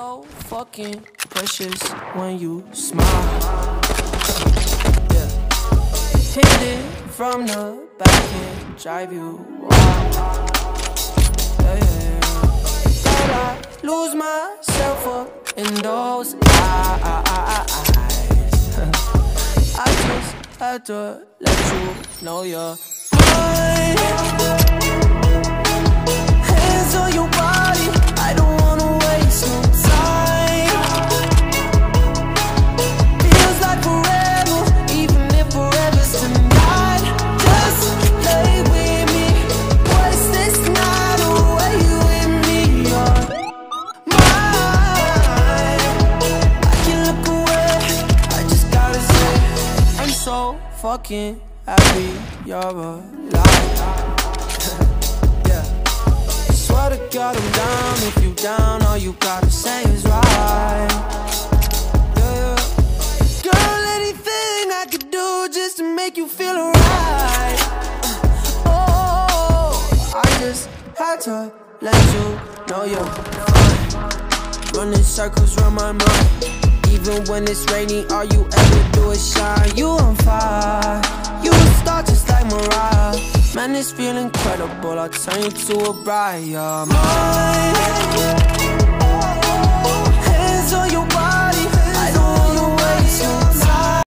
so fucking precious when you smile. Yeah. Hit it from the back and drive you wild. Yeah, yeah, yeah. I lose myself up in those eyes. I just had to let you know you're mine. Hands on your body, I don't wanna waste no time. Feels like forever, even if forever's tonight. Just lay with me, waste this night away with me. You're mine. I can't look away, I just gotta say I'm so fucking happy you're alive. Swear to God I'm down, if you down, all you gotta say is right. Yeah. Girl, anything I could do just to make you feel alright. Oh, I just had to let you know you're fine. Running circles round my mind, even when it's rainy, all you ever do is shine. You on fire, you a star just like Mariah. Man, this feeling incredible, I'll turn you to a bride, you're mine.